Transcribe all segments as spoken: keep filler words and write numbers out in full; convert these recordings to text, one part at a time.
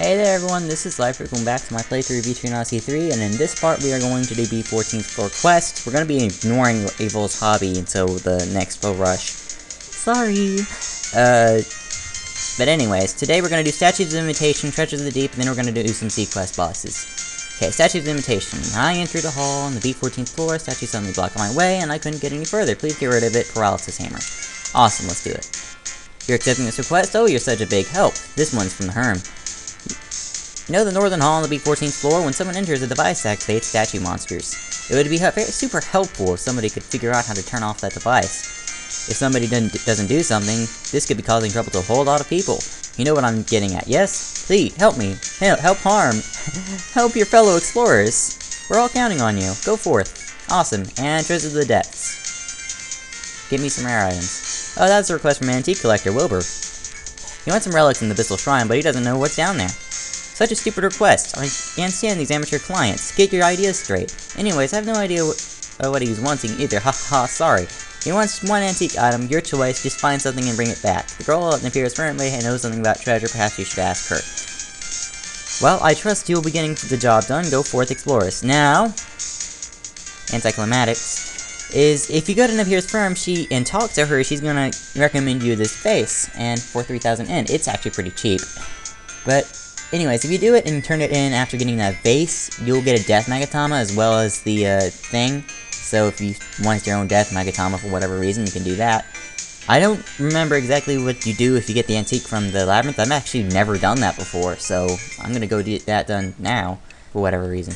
Hey there everyone, this is Liferake, welcome back to my playthrough of V two and Odyssey three, and in this part we are going to do the fourteenth floor quest. We're going to be ignoring Evil's hobby until the next floor rush. Sorry! Uh, but anyways, today we're going to do Statues of the Imitation, Treasures of the Deep, and then we're going to do some Sea Quest bosses. Okay, Statues of the Imitation. I am through the hall on the V fourteenth floor, statue suddenly blocked my way, and I couldn't get any further. Please get rid of it, Paralysis Hammer. Awesome, let's do it. You're accepting this request? Oh, you're such a big help. This one's from the Herm. You know the northern hall on the B fourteenth floor, when someone enters a device that activates statue monsters. It would be super helpful if somebody could figure out how to turn off that device. If somebody doesn't do something, this could be causing trouble to a whole lot of people. You know what I'm getting at, yes? Please, help me. Help, help harm. Help your fellow explorers. We're all counting on you. Go forth. Awesome. And Treasures of the Depths. Give me some rare items. Oh, that's a request from antique collector Wilbur. He wants some relics in the Abyssal Shrine, but he doesn't know what's down there. Such a stupid request. I can't stand these amateur clients. Get your ideas straight. Anyways, I have no idea wh uh, what he's wanting either. Ha ha, sorry. He wants one antique item, your choice, just find something and bring it back. The girl at Napier's firm may knows something about treasure, perhaps you should ask her. Well, I trust you'll be getting the job done. Go forth, explorers. Now, anticlimatics, is if you go to Napier's firm she and talk to her, she's gonna recommend you this face, and for three thousand yen. It's actually pretty cheap. But anyways, if you do it and turn it in after getting that vase, you'll get a Death Magatama as well as the, uh, thing. So if you want your own Death Magatama for whatever reason, you can do that. I don't remember exactly what you do if you get the antique from the labyrinth. I've actually never done that before, so I'm gonna go get that done now, for whatever reason.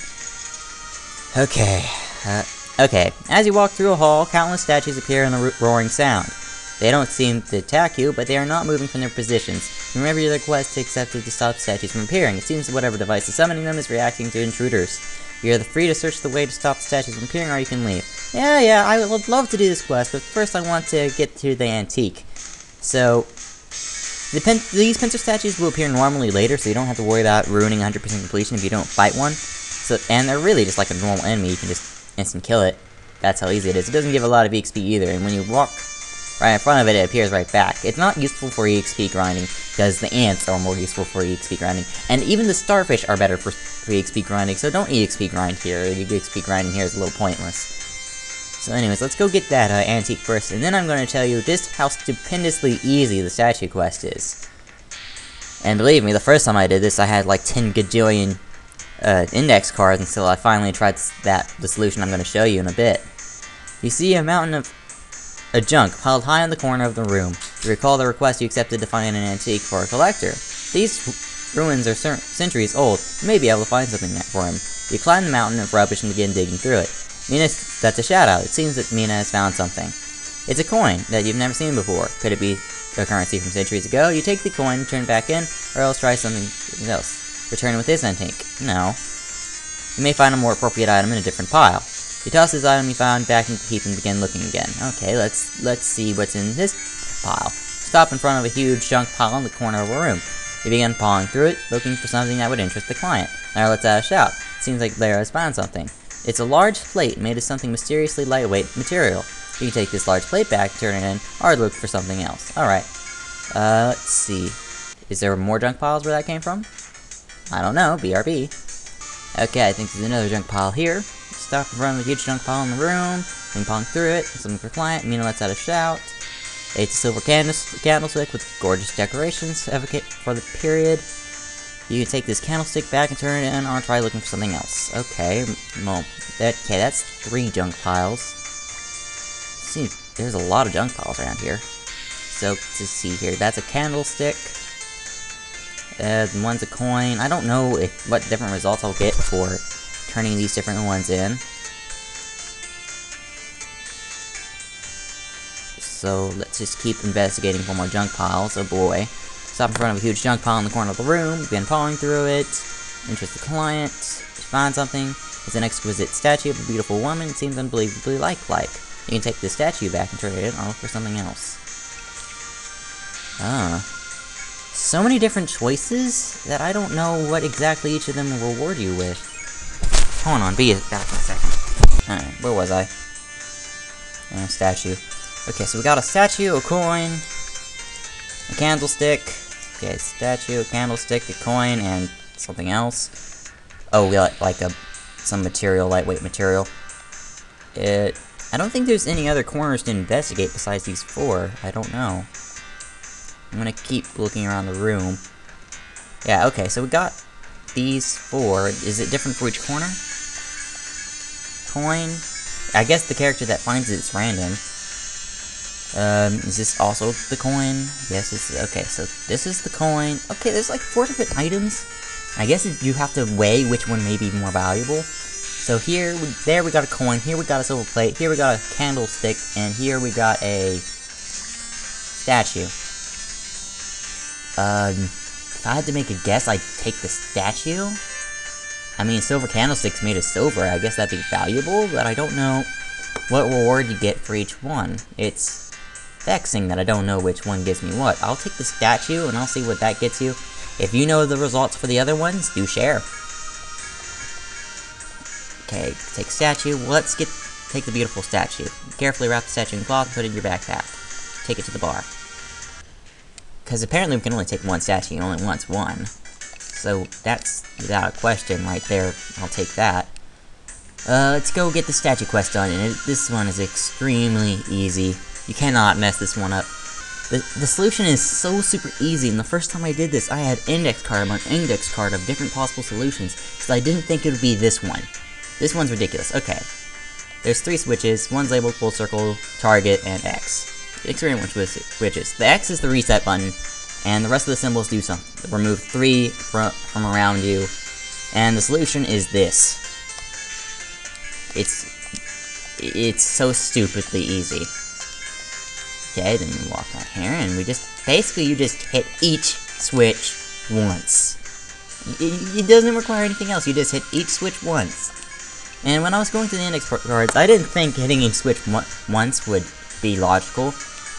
Okay, uh, okay. As you walk through a hall, countless statues appear in the ro roaring sound. They don't seem to attack you, but they are not moving from their positions. Remember your request to accept to stop statues from appearing. It seems that whatever device is summoning them is reacting to intruders. You're free to search the way to stop the statues from appearing, or you can leave. Yeah, yeah, I would love to do this quest, but first I want to get to the antique. So, the pen these pincer statues will appear normally later, so you don't have to worry about ruining one hundred percent completion if you don't fight one. So, and they're really just like a normal enemy, you can just instant kill it. That's how easy it is. It doesn't give a lot of E X P either, and when you walk right in front of it, it appears right back. It's not useful for E X P grinding, because the ants are more useful for E X P grinding, and even the starfish are better for E X P grinding, so don't E X P grind here. E X P grinding here is a little pointless. So anyways, let's go get that uh, antique first, and then I'm going to tell you just how stupendously easy the statue quest is. And believe me, the first time I did this, I had like ten gajillion uh, index cards until I finally tried that the solution I'm going to show you in a bit. You see a mountain of a junk piled high in the corner of the room. You recall the request you accepted to find an antique for a collector. These ruins are centuries old. You may be able to find something for him. You climb the mountain of rubbish and begin digging through it. Mina, that's a shout out. It seems that Mina has found something. It's a coin that you've never seen before. Could it be a currency from centuries ago? You take the coin, turn it back in, or else try something else. Return with this antique. No. You may find a more appropriate item in a different pile. You toss this item you found back into the heap and begin looking again. Okay, let's let's see what's in this pile. Stop in front of a huge junk pile in the corner of a room. You begin pawing through it, looking for something that would interest the client. Layra lets out a shout. Seems like Layra has found something. It's a large plate made of something mysteriously lightweight material. You can take this large plate back, turn it in, or look for something else. Alright. Uh, let's see. Is there more junk piles where that came from? I don't know, B R B. Okay, I think there's another junk pile here. Stop in front of a huge junk pile in the room, ping pong through it, something for client. Mina lets out a shout. It's a silver candlestick with gorgeous decorations advocate for the period. You can take this candlestick back and turn it in, or try looking for something else. Okay, well, that, okay, that's three junk piles. See, there's a lot of junk piles around here. So, to see here, that's a candlestick. Uh, one's a coin. I don't know if what different results I'll get for turning these different ones in. So let's just keep investigating for more junk piles. Oh boy. Stop in front of a huge junk pile in the corner of the room. Begin pawing through it. Interest the client. Find something. It's an exquisite statue of a beautiful woman. It seems unbelievably lifelike. You can take the statue back and turn it in or look for something else. Ah. So many different choices that I don't know what exactly each of them will reward you with. Hold on, be back in a second. Alright, where was I? And a statue. Okay, so we got a statue, a coin, a candlestick, Okay, statue, candlestick, the coin, and something else. Oh, we got like a some material, lightweight material. It. I don't think there's any other corners to investigate besides these four. I don't know. I'm gonna keep looking around the room. Yeah. Okay. So we got these four. Is it different for each corner? Coin. I guess the character that finds it is random. Um, is this also the coin? Yes, it's, okay, so this is the coin. Okay, there's like four different items. I guess it, you have to weigh which one may be more valuable. So here, we, there we got a coin, here we got a silver plate, here we got a candlestick, and here we got a statue. Um, if I had to make a guess, I'd take the statue. I mean, silver candlestick's made of silver, I guess that'd be valuable, but I don't know what reward you get for each one. It's vexing that I don't know which one gives me what. I'll take the statue and I'll see what that gets you. If you know the results for the other ones, do share. Okay, take statue. Well, let's get take the beautiful statue. Carefully wrap the statue in cloth and put it in your backpack. Take it to the bar. Because apparently we can only take one statue, and only wants one. So that's without a question right there. I'll take that. Uh, let's go get the statue quest done, and it, this one is extremely easy. You cannot mess this one up. The, the solution is so super easy, and the first time I did this, I had index card upon index card of different possible solutions, so I didn't think it would be this one. This one's ridiculous. Okay. There's three switches, one's labeled full circle, target, and X. Experiment with switches. The X is the reset button, and the rest of the symbols do something. Remove three from, from around you, and the solution is this. It's... it's so stupidly easy. Okay, then you walk out here, and we just, basically you just hit each switch once. It, it doesn't require anything else, you just hit each switch once. And when I was going through the index cards, I didn't think hitting each switch once would be logical,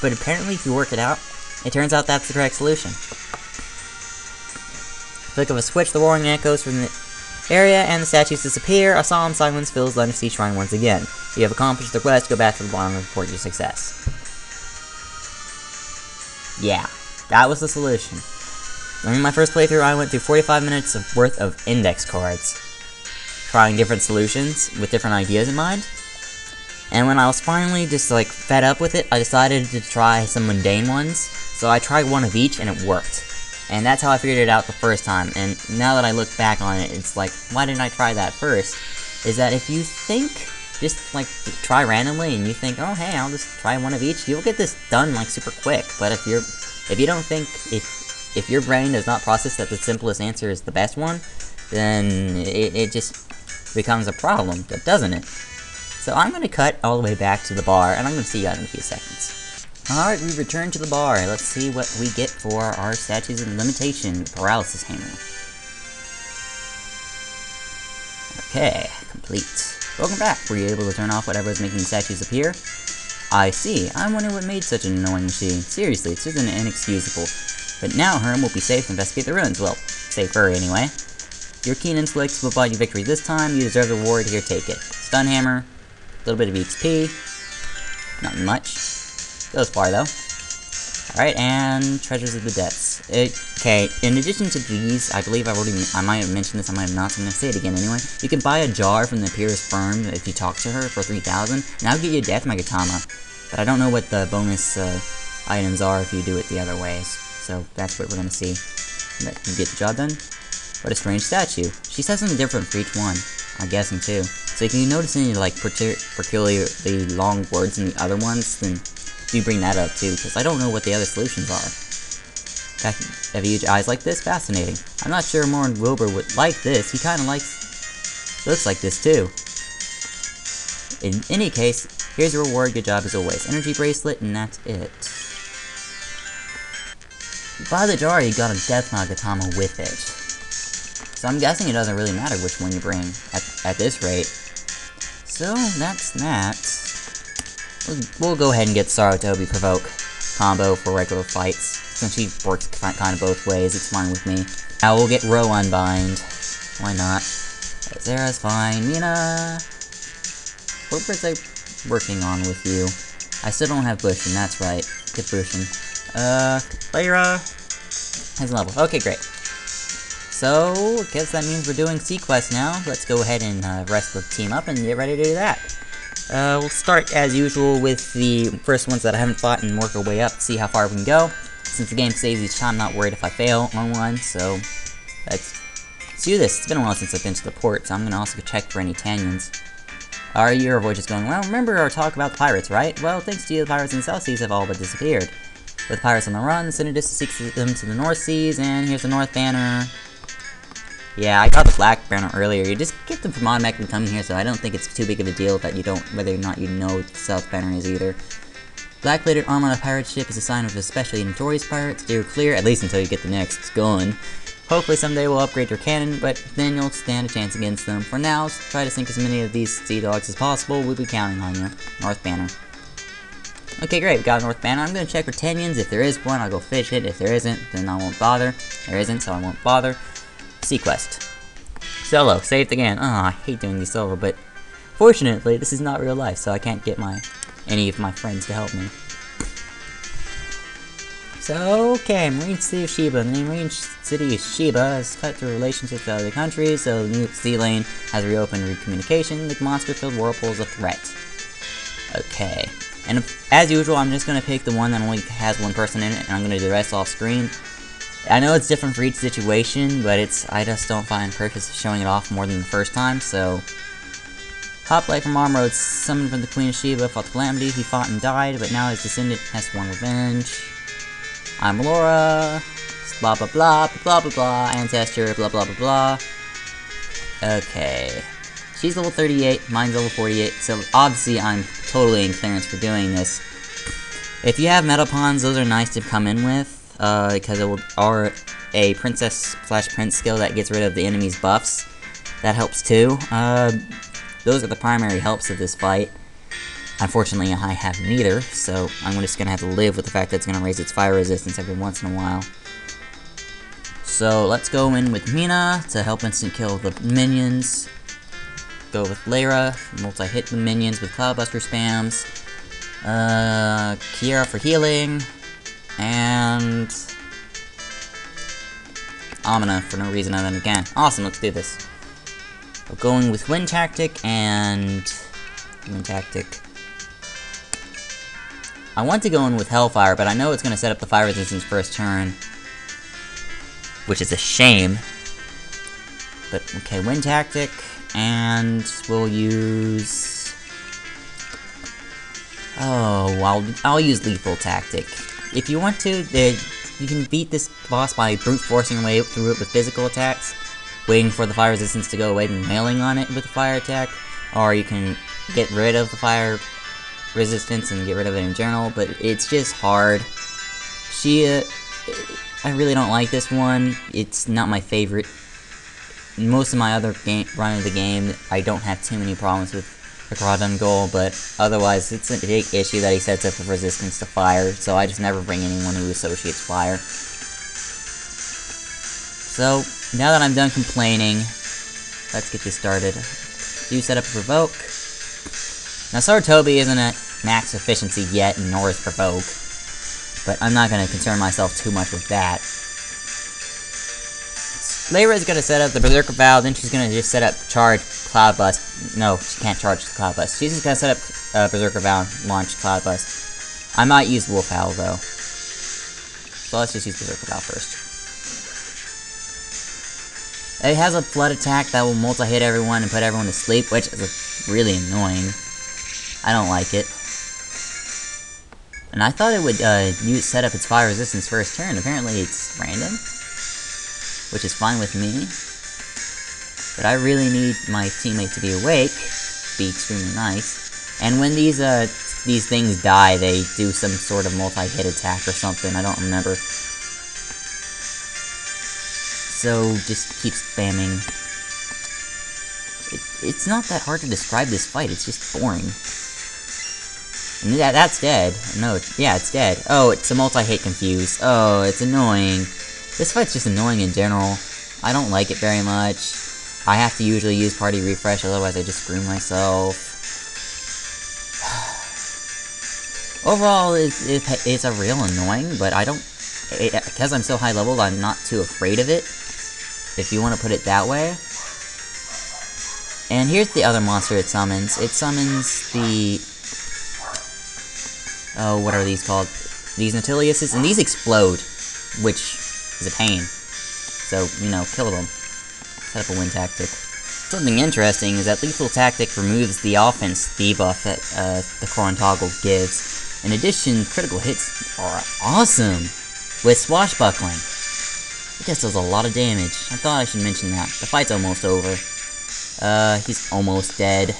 but apparently if you work it out, it turns out that's the correct solution. Flick of a switch, the roaring echoes from the area, and the statues disappear. A solemn silence fills the undersea shrine once again. If you have accomplished the quest, go back to the bottom and report your success. Yeah, that was the solution. During my first playthrough, I went through forty-five minutes of worth of index cards, trying different solutions with different ideas in mind. And when I was finally just like fed up with it, I decided to try some mundane ones. So I tried one of each and it worked. And that's how I figured it out the first time. And now that I look back on it, it's like, why didn't I try that first? Is that if you think, just like try randomly and you think, oh hey, I'll just try one of each, you'll get this done like super quick. But if you're if you don't think if if your brain does not process that the simplest answer is the best one, then it, it just becomes a problem, doesn't it? So I'm gonna cut all the way back to the bar, and I'm gonna see you guys in a few seconds. Alright, we return to the bar. Let's see what we get for our Statues of the Imitation Paralysis Hammer. Okay, complete. Welcome back. Were you able to turn off whatever is making statues appear? I see. I wonder what made such an annoying machine. Seriously, it's just inexcusable. But now Herm will be safe to investigate the ruins. Well, safer anyway. Your keen intellects will buy you victory this time. You deserve the reward. Here, take it. Stun hammer. A little bit of X P. Not much. Goes far though. Alright, and Treasures of the Depths. Okay, in addition to these, I believe I already, I might have mentioned this, I might have not, so I'm gonna say it again anyway. You can buy a jar from the Napier's firm if you talk to her for three thousand, and I'll give you a Death Magatama. But I don't know what the bonus uh, items are if you do it the other ways. So that's what we're gonna see. But you get the job done. What a strange statue. She says something different for each one. I'm guessing too. So if you notice any like particularly long words in the other ones, then do bring that up too, because I don't know what the other solutions are. Have you eyes like this? Fascinating. I'm not sure Moore and Wilbur would like this. He kind of likes, looks like this too. In any case, here's your reward. Good job as always. Energy bracelet, and that's it. By the jar, you got a Death Magatama with it. So I'm guessing it doesn't really matter which one you bring at, at this rate. So that's that. We'll go ahead and get Sarutobi Provoke combo for regular fights. Since she works kind of both ways, it's fine with me. I will get Row Unbind. Why not? Zera's fine. Mina! What was I working on with you? I still don't have Bushin, that's right. Get Bushin. Uh, Layra! as a level. Okay, great. So, I guess that means we're doing Sea Quest now. Let's go ahead and uh, rest the team up and get ready to do that. Uh, we'll start, as usual, with the first ones that I haven't fought and work our way up to see how far we can go. Since the game saves each time, I'm not worried if I fail on one, so let's, let's do this. It's been a while since I've been to the port, so I'm going to also check for any Tanyans. Our year of voyage is going well. Remember our talk about the pirates, right? Well, thanks to you, the pirates in the South Seas have all but disappeared. With pirates on the run, Synodus seeks them to the North Seas, and here's the North Banner. Yeah, I got the Black Banner earlier. You just get them from automatic and come here, so I don't think it's too big of a deal that you don't, whether or not you know what the South Banner is either. Black-plated armor on a pirate ship is a sign of especially notorious pirates. Steer clear, at least until you get the next gun. Hopefully someday we'll upgrade your cannon, but then you'll stand a chance against them. For now, try to sink as many of these sea dogs as possible. We'll be counting on you. North Banner. Okay, great, we got North Banner. I'm gonna check for Tanyans. If there is one, I'll go fish it. If there isn't, then I won't bother. There isn't, so I won't bother. Sea Quest. Solo, saved again. Ah, oh, I hate doing these solo, but fortunately, this is not real life, so I can't get my any of my friends to help me. So, okay, Marine City of Sheba. The Marine City of Sheba has cut through relationships with other countries, so the New Sea Lane has reopened communication. The monster-filled whirlpool is a threat. Okay. And as usual, I'm just going to pick the one that only has one person in it, and I'm going to do the rest off-screen. I know it's different for each situation, but it's I just don't find purpose of showing it off more than the first time, so... Hoplite from Armroad, summoned from the Queen of Sheba, fought the Calamity. He fought and died, but now his descendant has won revenge. I'm Laura, blah blah blah, blah blah blah, ancestor, blah blah blah blah. Okay. She's level thirty-eight, mine's level forty-eight, so obviously I'm totally in clearance for doing this. If you have metal pawns, those are nice to come in with, uh, because it will are a princess slash prince skill that gets rid of the enemy's buffs. That helps too. Uh, those are the primary helps of this fight. Unfortunately, I have neither, so I'm just going to have to live with the fact that it's going to raise its fire resistance every once in a while. So, let's go in with Mina to help instant kill the minions. Go with Layra, multi-hit the minions with Cloudbuster spams. Uh, Kiara for healing. And... Amina for no reason other than again. Awesome, let's do this. We're going with Wind Tactic and... Wind Tactic. I want to go in with Hellfire, but I know it's going to set up the fire resistance first turn, which is a shame. But, okay, Wind Tactic, and we'll use... Oh, I'll, I'll use Lethal Tactic. If you want to, they, you can beat this boss by brute forcing your way through it with physical attacks, waiting for the fire resistance to go away and mailing on it with a fire attack, or you can get rid of the fire resistance and get rid of it in general, but it's just hard. She, uh, I really don't like this one. It's not my favorite. Most of my other game, run of the game, I don't have too many problems with the Corotrangul, but otherwise it's a big issue that he sets up with resistance to fire, so I just never bring anyone who associates fire. So, now that I'm done complaining, let's get this started. Do set up a provoke. Now, Sarutobi isn't at max efficiency yet, nor is Provoke, but I'm not going to concern myself too much with that. Layra is going to set up the Berserker Vow, then she's going to just set up Charge Cloudbust. No, she can't Charge Cloudbust. She's just going to set up uh, Berserker Vow and launch Cloudbust. I might use Wolf Howl, though. So let's just use Berserker Vow first. It has a Flood Attack that will multi-hit everyone and put everyone to sleep, which is really annoying. I don't like it. And I thought it would uh, use, set up its fire resistance first turn. Apparently it's random, which is fine with me. But I really need my teammate to be awake, be extremely nice. And when these uh, these things die, they do some sort of multi-hit attack or something. I don't remember. So just keep spamming. It, it's not that hard to describe this fight. It's just boring. That, that's dead. No, it, yeah, it's dead. Oh, it's a multi-hit confuse. Oh, it's annoying. This fight's just annoying in general. I don't like it very much. I have to usually use party refresh, otherwise I just screw myself. Overall, it, it, it's a real annoying, but I don't it, because I'm so high level, I'm not too afraid of it, if you want to put it that way. And here's the other monster it summons. It summons the... Oh, what are these called? These Nautiliuses, and these explode, which is a pain. So, you know, kill them. Set up a wind tactic. Something interesting is that Lethal Tactic removes the offense debuff that uh, the Corotrangul gives. In addition, critical hits are awesome with Swashbuckling. It just does a lot of damage. I thought I should mention that. The fight's almost over. Uh, he's almost dead.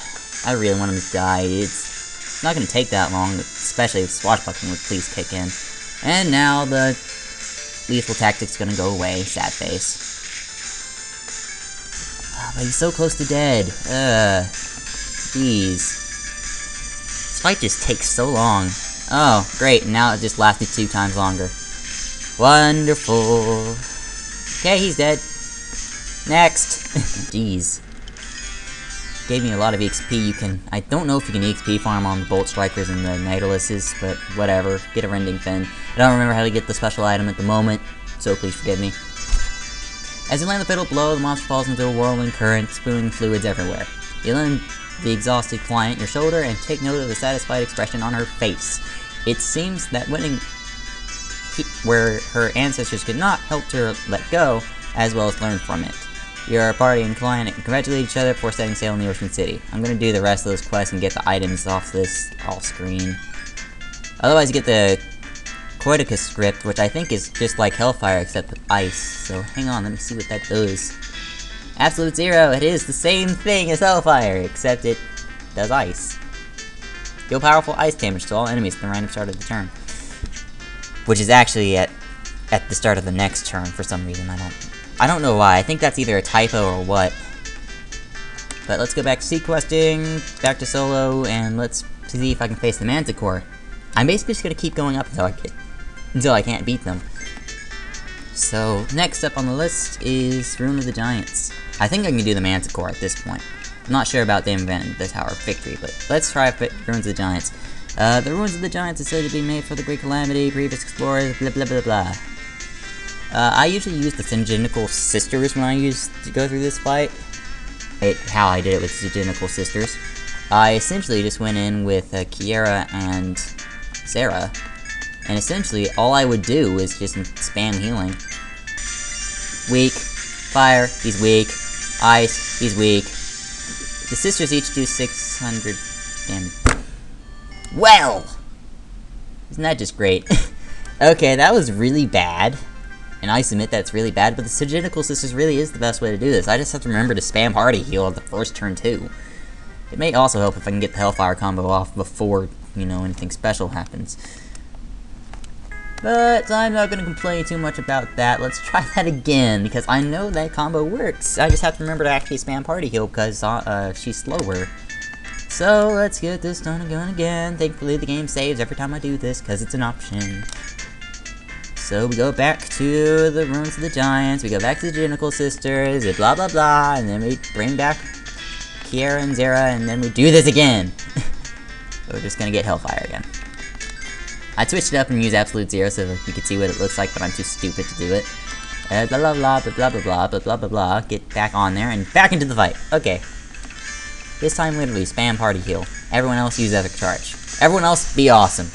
I really want him to die. It's not going to take that long, especially if Swashbuckling would please kick in. And now the Lethal Tactic's going to go away. Sad face. But he's so close to dead. Ugh. Jeez. This fight just takes so long. Oh, great. Now it just lasted two times longer. Wonderful. Okay, he's dead. Next. Jeez. Gave me a lot of E X P. You can... I don't know if you can E X P farm on the Bolt Strikers and the Nautiluses, but whatever. Get a Rending Fin. I don't remember how to get the special item at the moment, so please forgive me. As you land the fiddle blow, the monster falls into a whirling current, spewing fluids everywhere. You land the exhausted client on your shoulder and take note of the satisfied expression on her face. It seems that winning where her ancestors could not helped her let go, as well as learn from it. Your party and client congratulate each other for setting sail in the Ocean City. I'm gonna do the rest of this quest and get the items off this off screen. Otherwise you get the Koidaka script, which I think is just like Hellfire except with ice, so hang on, let me see what that does. Absolute Zero, it is the same thing as Hellfire, except it does ice. Deal powerful ice damage to all enemies at the random start of the turn. Which is actually at at the start of the next turn for some reason, I don't I don't know why, I think that's either a typo or what. But let's go back to sea questing, back to solo, and let's see if I can face the Manticore. I'm basically just gonna keep going up until I get Until I can't beat them. So, next up on the list is Ruins of the Giants. I think I can do the Manticore at this point. I'm not sure about the event and the Tower of Victory, but let's try Ruins of the Giants. Uh, the Ruins of the Giants is said to be made for the Great Calamity, previous explorers, blah blah blah blah. Uh, I usually use the Syngenical Sisters when I use to go through this fight. It, how I did it with Syngenical Sisters. I essentially just went in with uh, Kiara and Zera. And essentially, all I would do is just spam healing. Weak. Fire. He's weak. Ice. He's weak. The sisters each do six hundred damage. Well! Isn't that just great? Okay, that was really bad. And I submit that's really bad, but the Syngenical Sisters really is the best way to do this. I just have to remember to spam Hardy Heal on the first turn too. It may also help if I can get the Hellfire combo off before, you know, anything special happens. But I'm not going to complain too much about that. Let's try that again, because I know that combo works. I just have to remember to actually spam Party Heal, because uh, she's slower. So, let's get this done going again. Thankfully, the game saves every time I do this, because it's an option. So, we go back to the Ruins of the Giants, we go back to the Genical Sisters, and blah blah blah, and then we bring back Kiara and Zera, and then we do this again. We're just going to get Hellfire again. I switched it up and used Absolute Zero so you can see what it looks like, but I'm too stupid to do it. Uh, blah blah blah blah blah blah blah blah blah blah. Get back on there and back into the fight. Okay. This time literally spam Party Heal. Everyone else use Epic Charge. Everyone else be awesome.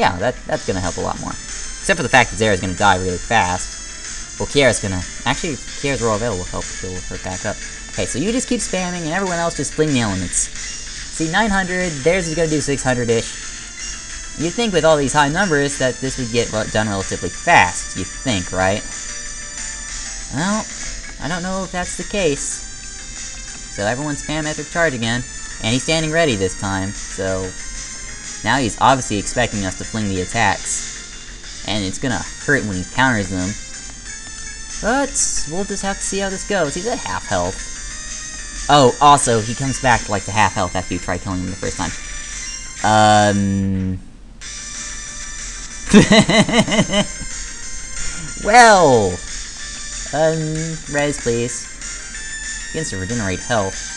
Yeah, that that's gonna help a lot more. Except for the fact that Zera's gonna die really fast. Well, Kiara's gonna actually Kiara's Royal Veil will help heal her back up. Okay, so you just keep spamming and everyone else just fling the elements. See, nine hundred, theirs is gonna do six hundred-ish. You'd think with all these high numbers that this would get done relatively fast, you'd think, right? Well, I don't know if that's the case. So everyone spam Epic Charge again, and he's standing ready this time, so... Now he's obviously expecting us to fling the attacks, and it's gonna hurt when he counters them. But we'll just have to see how this goes. He's at half health. Oh, also, he comes back, like, to half health after you try killing him the first time. Um... well! Um, res, please. Begins to regenerate health.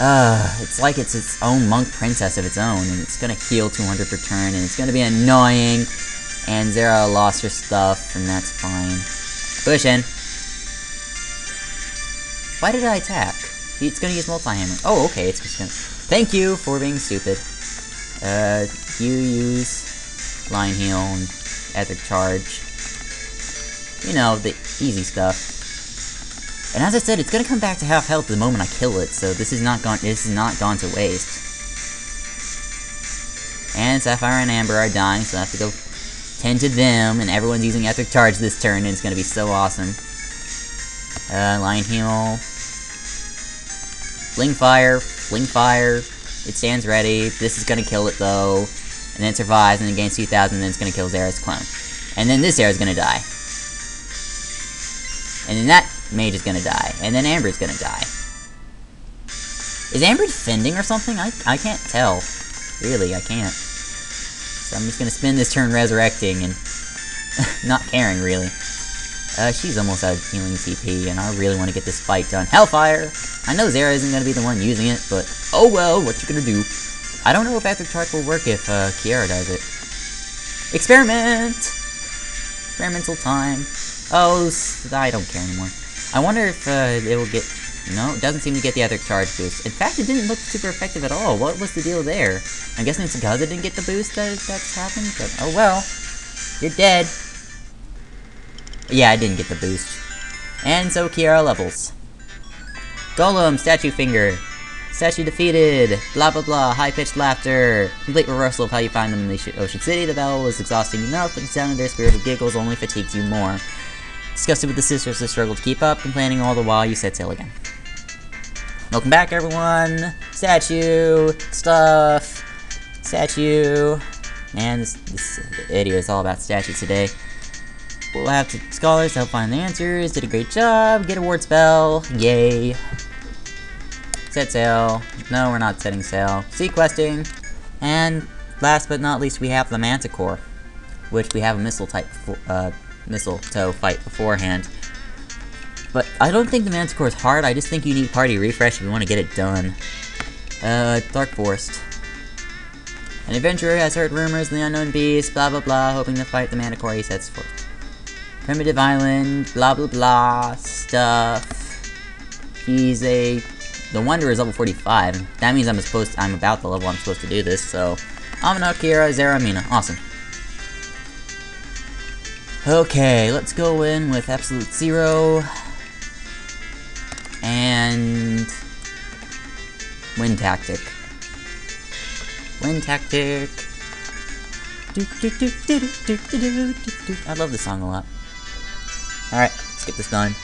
Uh, it's like it's its own monk princess of its own, and it's gonna heal two hundred per turn, and it's gonna be annoying, And Zera lost her stuff, and that's fine. Bushin! Why did I attack? It's gonna use multi-hammer. Oh, okay, it's just gonna... Thank you for being stupid. Uh, you use Line Heal and Epic Charge. You know, the easy stuff. And as I said, it's gonna come back to half health the moment I kill it, so this is not gone this is not gone to waste. And Sapphire and Amber are dying, so I have to go tend to them, and everyone's using Epic Charge this turn, and it's gonna be so awesome. Uh, Line Heal. Fling Fire, Fling Fire, it stands ready, this is gonna kill it though, and then it survives, and it gains two thousand, and then it's gonna kill Zera's clone. And then this Zera's gonna die. And then that Mage is gonna die, and then Amber's gonna die. Is Amber defending or something? I, I can't tell. Really, I can't. So I'm just gonna spend this turn resurrecting and not caring, really. Uh, she's almost out of healing T P, and I really want to get this fight done. Hellfire! I know Zera isn't gonna be the one using it, but oh well, what you gonna do? I don't know if Epic Charge will work if uh, Kiara does it. Experiment! Experimental time. Oh, I don't care anymore. I wonder if uh, it will get... No, it doesn't seem to get the Epic Charge boost. In fact, it didn't look super effective at all. What was the deal there? I'm guessing it's because it didn't get the boost that that's happened, but oh well. You're dead. Yeah, I didn't get the boost. And so Kiara levels. Golem, Statue Finger. Statue defeated. Blah blah blah, high-pitched laughter. Complete reversal of how you find them in the Ocean City. The battle was exhausting enough, but the sound of their spirited giggles only fatigued you more. Disgusted with the sisters who struggled to keep up, complaining all the while, you set sail again. Welcome back, everyone! Statue! Stuff! Statue! Man, this, this video is all about statues today. We'll have to scholars to help find the answers, did a great job, get a ward spell, yay! Set sail. No, we're not setting sail. Sea questing! And last but not least, we have the Manticore, which we have a missile type for, uh, mistletoe fight beforehand. But I don't think the Manticore is hard, I just think you need party refresh if you want to get it done. Uh, Dark Forest. An adventurer has heard rumors of the unknown beast, blah blah blah, hoping to fight the Manticore he sets forth. Primitive Island, blah blah blah, stuff. He's a... The Wanderer is level forty-five. That means I'm supposed to, I'm about the level I'm supposed to do this, so... Amina, Kiara, Zera, Mina. Awesome. Okay, let's go in with Absolute Zero and Wind Tactic. Wind Tactic. I love this song a lot. Alright, let's get this done.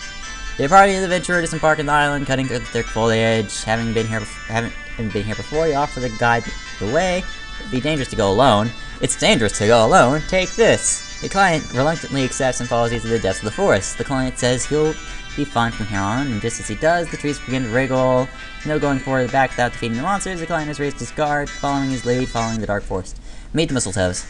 The party of the adventurer disembarked on the island, cutting through the thick foliage. Having been here, haven't been here before, you offer the guide the way. It'd be dangerous to go alone. It's dangerous to go alone. Take this. The client reluctantly accepts and follows you to the depths of the forest. The client says he'll be fine from here on, and just as he does, the trees begin to wriggle. No going forward or back without defeating the monsters. The client has raised his guard, following his lead, following the dark forest. Meet the mistletoes.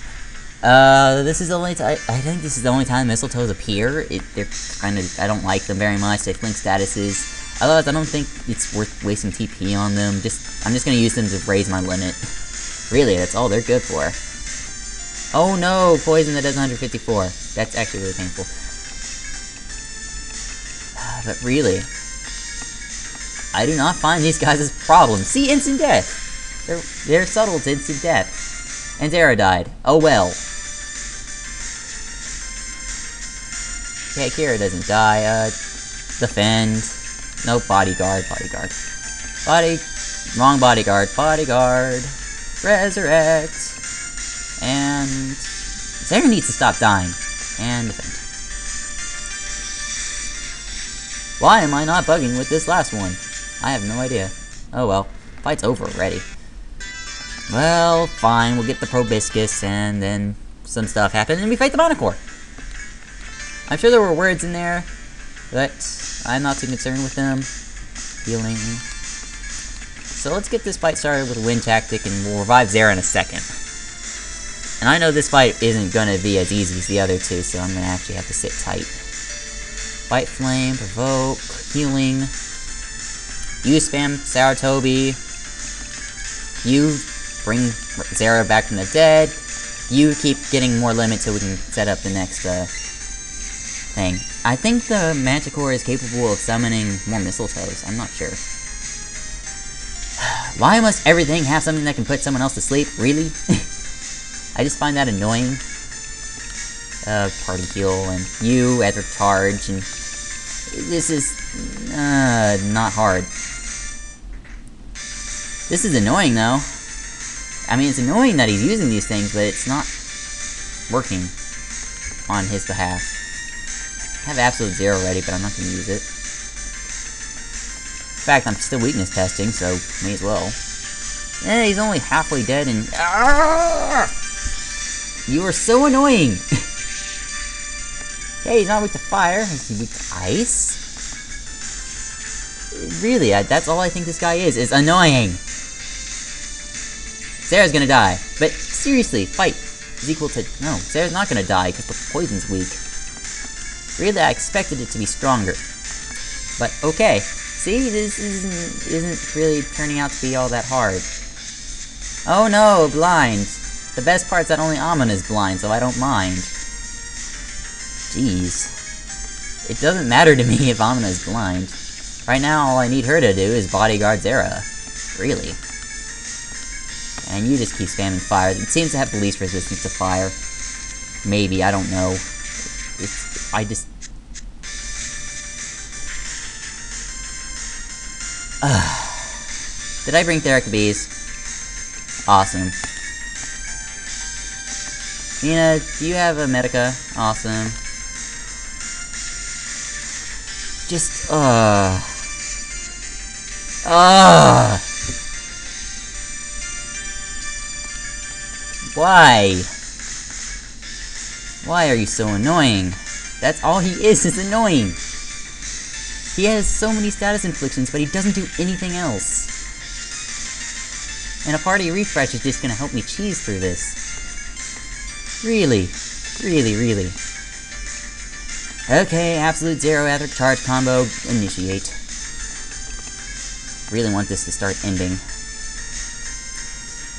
Uh, this is the only time- I think this is the only time mistletoes appear. It, they're kind of- I don't like them very much. They flink statuses. Otherwise, I don't think it's worth wasting T P on them. Just- I'm just gonna use them to raise my limit. Really, that's all they're good for. Oh no! Poison that does one hundred fifty-four. That's actually really painful. But really... I do not find these guys as problems. See? Instant death! They're, they're subtle to instant death. And Zera died. Oh well. Yeah, Kiara doesn't die. Uh, defend. No, bodyguard, bodyguard. Body... Wrong bodyguard. Bodyguard. Resurrect. And... Zera needs to stop dying. And defend. Why am I not bugging with this last one? I have no idea. Oh well. Fight's over already. Well, fine. We'll get the proboscis, and then some stuff happens, and we fight the Manticore! I'm sure there were words in there, but I'm not too concerned with them. Healing. So let's get this fight started with Wind Tactic, and we'll revive Zera in a second. And I know this fight isn't gonna be as easy as the other two, so I'm gonna actually have to sit tight. Fight Flame, Provoke, Healing. You spam Sarutobi. You bring Zera back from the dead. You keep getting more limits so we can set up the next uh, thing. I think the Manticore is capable of summoning more Mistletoes. I'm not sure. Why must everything have something that can put someone else to sleep? Really? I just find that annoying. Uh, party heal, and you as a charge, and this is, uh, not hard. This is annoying, though. I mean, it's annoying that he's using these things, but it's not working on his behalf. I have Absolute Zero already, but I'm not going to use it. In fact, I'm still weakness testing, so may as well. Eh, he's only halfway dead and... Arrgh! You are so annoying! Hey, he's not weak to fire, he's weak to ice? Really, I, that's all I think this guy is, is annoying! Sarah's gonna die, but seriously, fight is equal to... No, Sarah's not gonna die, because the poison's weak. Really, I expected it to be stronger. But, okay. See, this isn't, isn't really turning out to be all that hard. Oh no, blind! The best part's that only Amina's blind, so I don't mind. Jeez. It doesn't matter to me if Amina's blind. Right now, all I need her to do is bodyguard Zera. Really. And you just keep spamming fire. It seems to have the least resistance to fire. Maybe, I don't know. It's... I just... Ugh. Did I bring Theric Bees? Awesome. Mina, do you have a Medica? Awesome. Just, uh Ugh! Why? Why are you so annoying? That's all he is, is annoying! He has so many status inflictions, but he doesn't do anything else. And a party refresh is just gonna help me cheese through this. Really, really, really. Okay, Absolute Zero after charge combo, initiate. Really want this to start ending.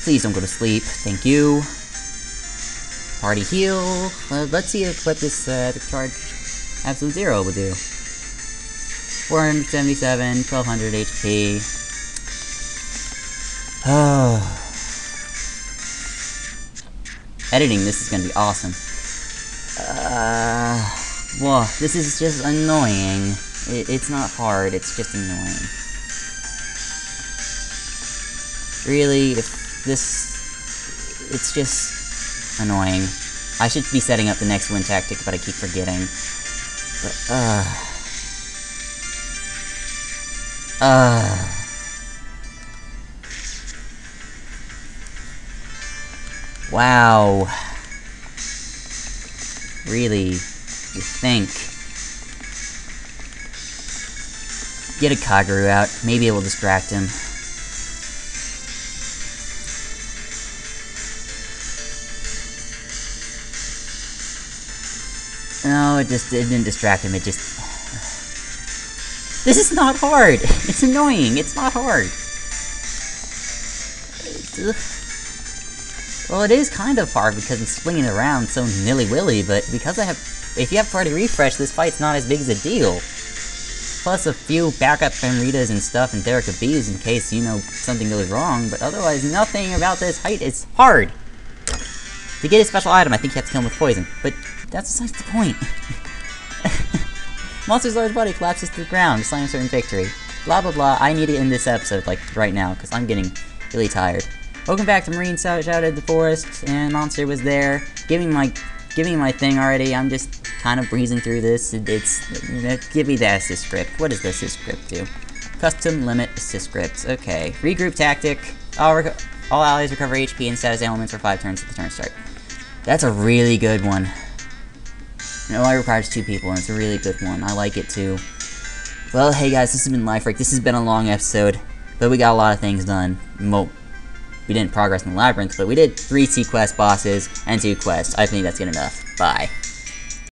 Please don't go to sleep, thank you. Party heal. Uh, let's see if what this uh, charge Absolute Zero will do. four hundred seventy-seven, twelve hundred H P. Oh. Editing this is gonna be awesome. Uh, whoa, this is just annoying. It, it's not hard, it's just annoying. Really, if this... It's just... annoying. I should be setting up the next Wind Tactic, but I keep forgetting. But, uh... Uh. Wow. Really? You think? Get a Kaguru out. Maybe it will distract him. No, it just it didn't distract him. It just... This is not hard! It's annoying, it's not hard! Well, it is kind of hard because I'm swinging around so nilly-willy, but because I have... If you have party refresh, this fight's not as big as a deal! Plus a few backup Femritas and stuff and Theric Bees in case, you know, something goes wrong, but otherwise nothing about this height is hard! To get a special item, I think you have to kill him with poison, but that's besides the point! Monster's large body collapses to the ground, slam certain victory. Blah blah blah, I need to end this episode, like, right now, because I'm getting really tired. Welcome back to Marine Shout Out of the Forest, and Monster was there, giving my giving my thing already. I'm just kind of breezing through this. It, it's, you know, give me the assist script. What does the assist script do? Custom limit assist scripts, okay. Regroup tactic, all, all allies recover H P and status ailments for five turns at the turn start. That's a really good one. It only requires two people, and it's a really good one. I like it, too. Well, hey guys, this has been Liferake. This has been a long episode, but we got a lot of things done. Well, we didn't progress in the labyrinth, but we did three Sea Quest bosses and two quests. I think that's good enough. Bye.